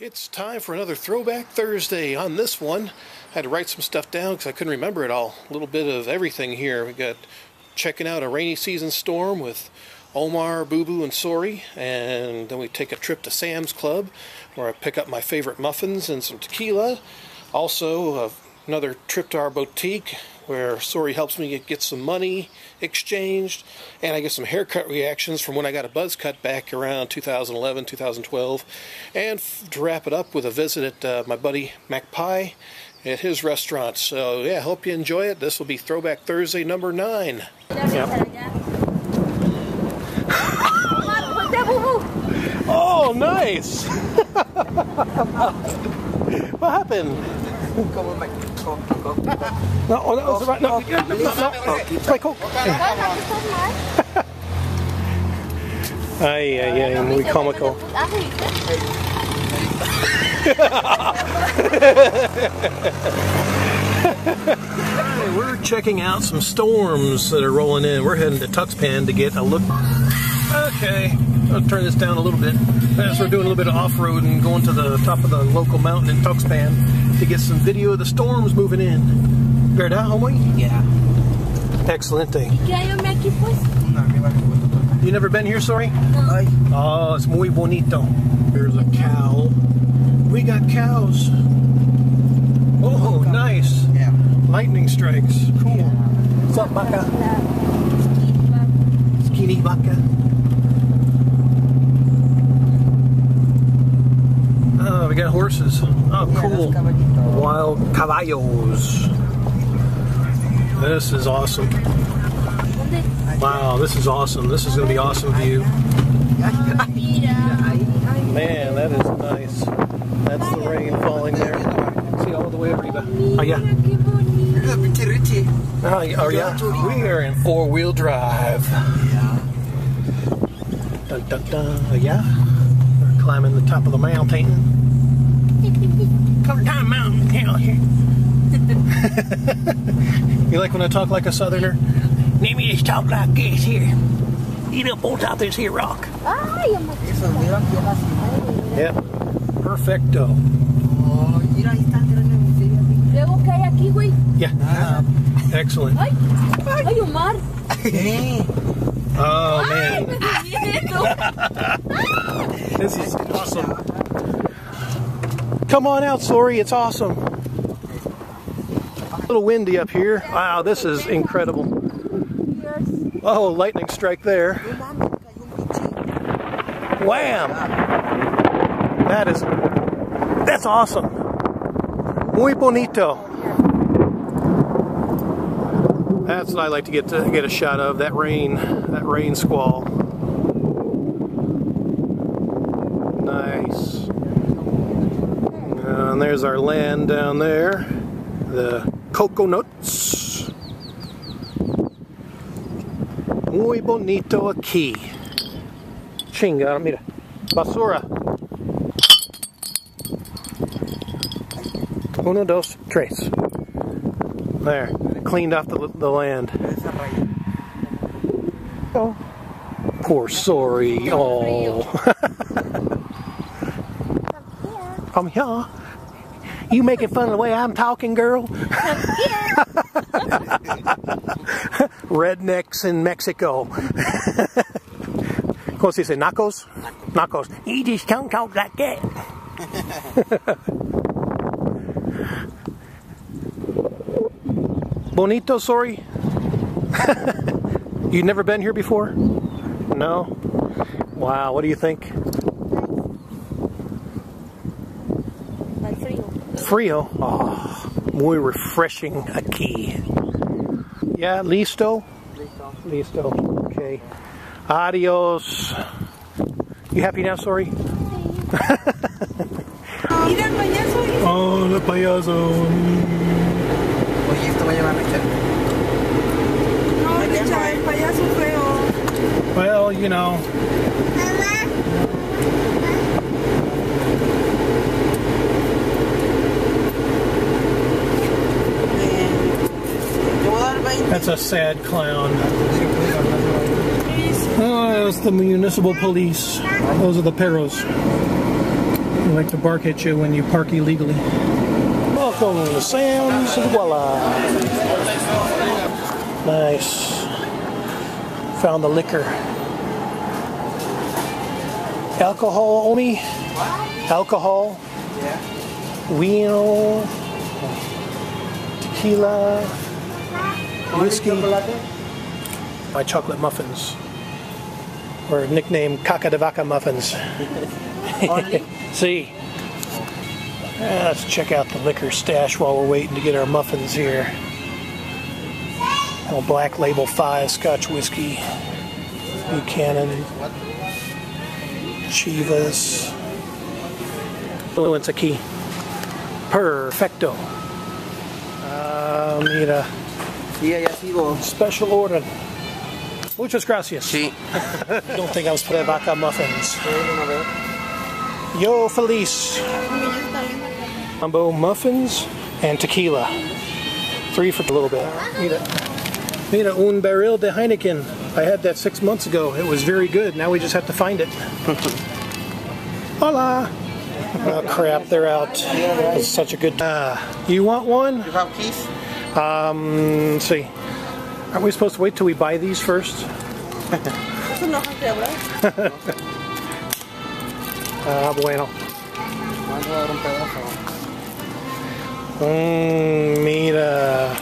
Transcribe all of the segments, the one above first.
It's time for another Throwback Thursday. On this one, I had to write some stuff down because I couldn't remember it all. A little bit of everything here. We got checking out a rainy season storm with Omar, Boo Boo, and Sori, and then we take a trip to Sam's Club where I pick up my favorite muffins and some tequila. Also, another trip to our boutique where Sori helps me get some money exchanged, and I get some haircut reactions from when I got a buzz cut back around 2011, 2012, and to wrap it up with a visit at my buddy Mac Pie at his restaurant. So yeah, hope you enjoy it. This will be Throwback Thursday number 9. Yep. Oh, nice! What happened? No, that was right. No, no, we comical. We're checking out some storms that are rolling in. We're heading to Tuxpan to get a look. Okay, I'll turn this down a little bit as we're doing a little bit of off-road and going to the top of the local mountain in Tuxpan to get some video of the storms moving in. ¿Verdad, homie? Yeah. Excellent thing. You never been here, sorry? No. Oh, it's muy bonito. Here's a cow. We got cows. Oh, nice. Yeah. Lightning strikes. Cool. Yeah. What's up, Baca? Skinny Baca. Oh, we got horses. Oh, cool. Wild caballos. This is awesome. Wow, this is awesome. This is going to be awesome view. Man, that is nice. That's the rain falling there. See, all the way arriba. Oh, yeah. Oh, yeah. We are in four-wheel drive. Dun, dun, dun. Oh, yeah. We're climbing the top of the mountain. Come down mountain down here. You like when I talk like a southerner? Let me just talk like this here. Eat up on top of this here rock. Yep. Perfecto. Yeah. Excellent. Oh man. This is awesome. Come on out, Sori. It's awesome. A little windy up here. Wow, this is incredible. Oh, lightning strike there. Wham! That's awesome. Muy bonito. That's what I like to get a shot of, that rain squall. Nice. And there's our land down there, the coconuts. Muy bonito aquí. Chinga, mira. Basura. 1, 2, 3. There, cleaned off the land. Oh, poor Sori. Oh. Come here. You making fun of the way I'm talking, girl? Rednecks in Mexico. ¿Cómo se dice? Nacos? Nacos. You just don't talk like that. Bonito, sorry. You've never been here before? No? Wow, what do you think? Frio. Oh, muy refreshing aquí. Yeah, listo? Listo. Okay. Adios. You happy now, Sori? Oh, the payaso. Well, you know. That's a sad clown. Oh, that's the municipal police. Those are the perros. They like to bark at you when you park illegally. Welcome to Sam's, voila. Nice. Found the liquor. Alcohol only. Alcohol. Vino. Tequila. Whiskey. My chocolate muffins. Or nicknamed caca de vaca muffins. See. Let's check out the liquor stash while we're waiting to get our muffins here. Oh, Black Label 5 Scotch Whiskey, Buchanan, Chivas. Oh, it's a key. Perfecto. Need a special order. Muchas gracias. Sí. I don't think I was putting vaca muffins. Yo Feliz. Combo muffins and tequila. 3 for a little bit. Need it. Need a un barril de Heineken. I had that 6 months ago. It was very good. Now we just have to find it. Hola! Oh crap, they're out. It's such a good... you want one? You have keys? Let's see. Aren't we supposed to wait till we buy these first? Bueno. Mira.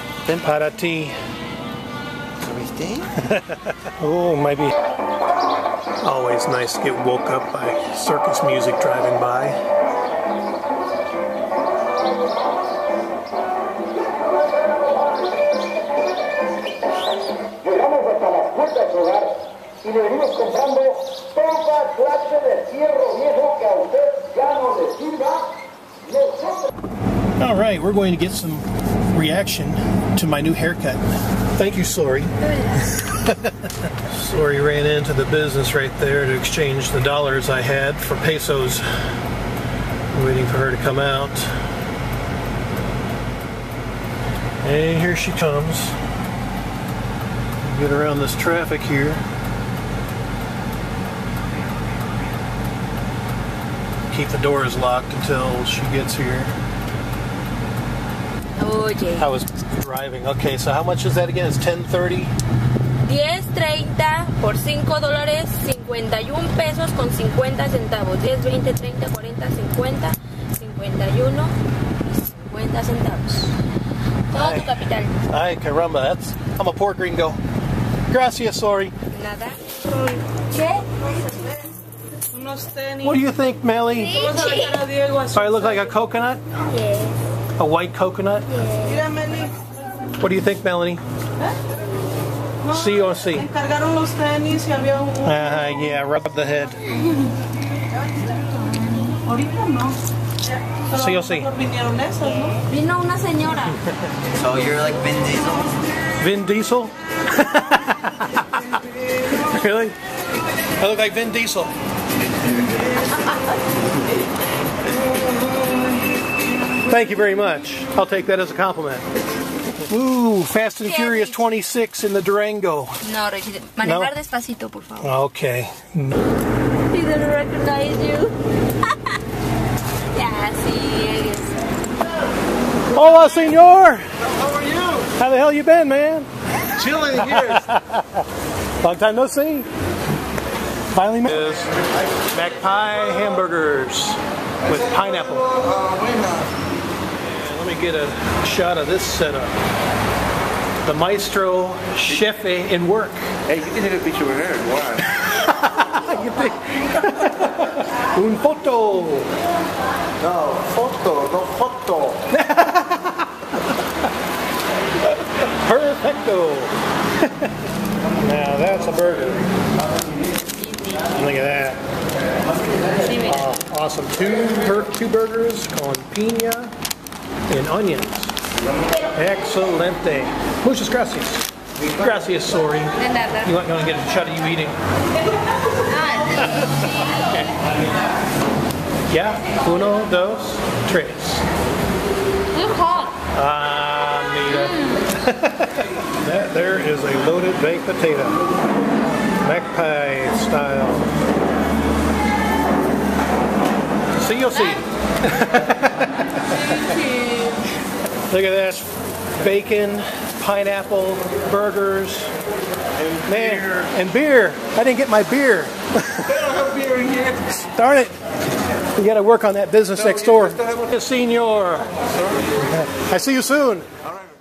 Para ti. Oh, maybe. Always nice to get woke up by circus music driving by. All right, we're going to get some reaction to my new haircut. Thank you, Sorry. Sorry ran into the business right there to exchange the dollars I had for pesos. I'm waiting for her to come out. And here she comes. Get around this traffic here. Keep the doors locked until she gets here. Oh, yeah. I was driving. Okay, so how much is that again? It's 10.30? 10.30 por $5, 51 pesos con 50 centavos. 10, 20, 30, 40, 50, 51 y 50 centavos. Todo tu capital. Ay, caramba, that's... I'm a poor gringo. Gracias, Sorry. Nada. What do you think, Melly? So I look like a coconut? Yeah. A white coconut? Yeah. What do you think, Melanie? C or C? Yeah, rub the head. C or C? So you're like Vin Diesel? Vin Diesel? Really? I look like Vin Diesel. Thank you very much. I'll take that as a compliment. Ooh, Fast and Furious 26 in the Durango. No, manejar despacito, por favor. Okay. He didn't recognize you. Yeah, sí, yes. Hola, señor. How are you? How the hell you been, man? Chilling here. Long time no see. Finally met. Mac Pie hamburgers with pineapple. Let me get a shot of this setup. The maestro chef in work. Hey, you can hit a picture with her. Why? Un foto. No, foto, no foto. Perfecto. Now that's a burger. Look at that. Awesome. Two burgers on piña. And onions. Excelente. Muchas gracias. Gracias, Sorry. You want to get a shot of you eating? Okay. Yeah. Uno, dos, tres. It's hot. Ah, mira. There is a loaded baked potato. Mac Pie style. See, you'll see. Look at this. Bacon, pineapple, burgers, and man, beer. And beer. I didn't get my beer. They don't have beer in here. Darn it. We got to work on that business next door. Senor. I see you soon. All right.